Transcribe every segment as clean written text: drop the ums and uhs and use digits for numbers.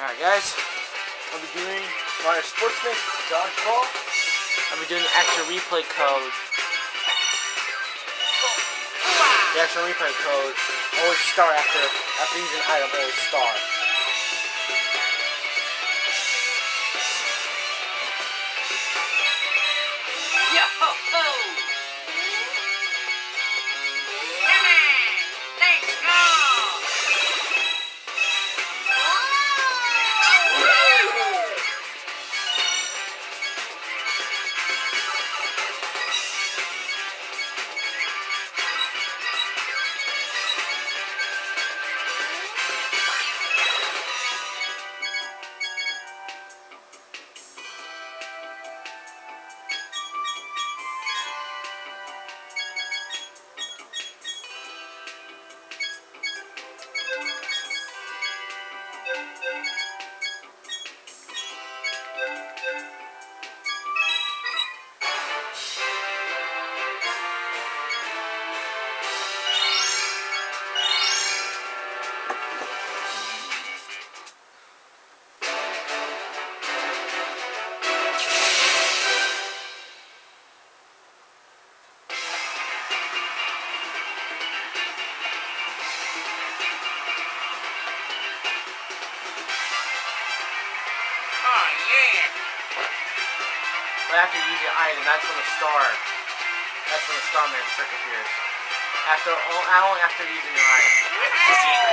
Alright guys, I'll be doing Mario Sportsman Dodgeball. I'll be doing the Action Replay code. The Action Replay code always star after using an item, always star. But after you use your item, that's when the star magic appears. Only after using your item.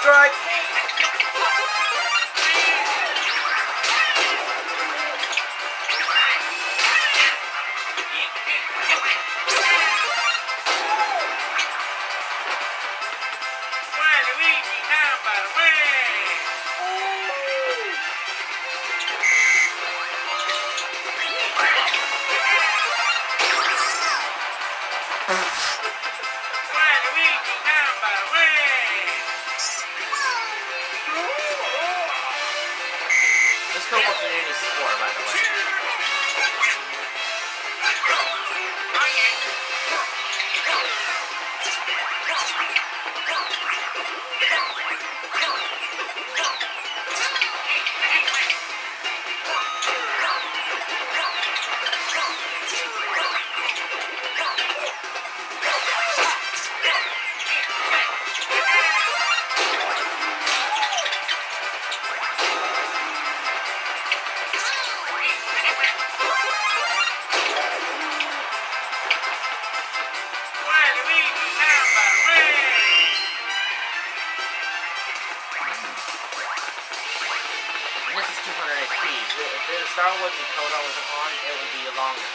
Strike! This girl wasn't in his score, by the way. If the Star Wars Dakota was on, it would be longer.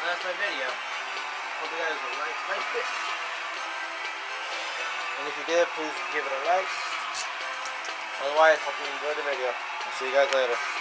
That's my video. Hope you guys will like it. And if you did, please give it a like. Otherwise, hope you enjoyed the video. I'll see you guys later.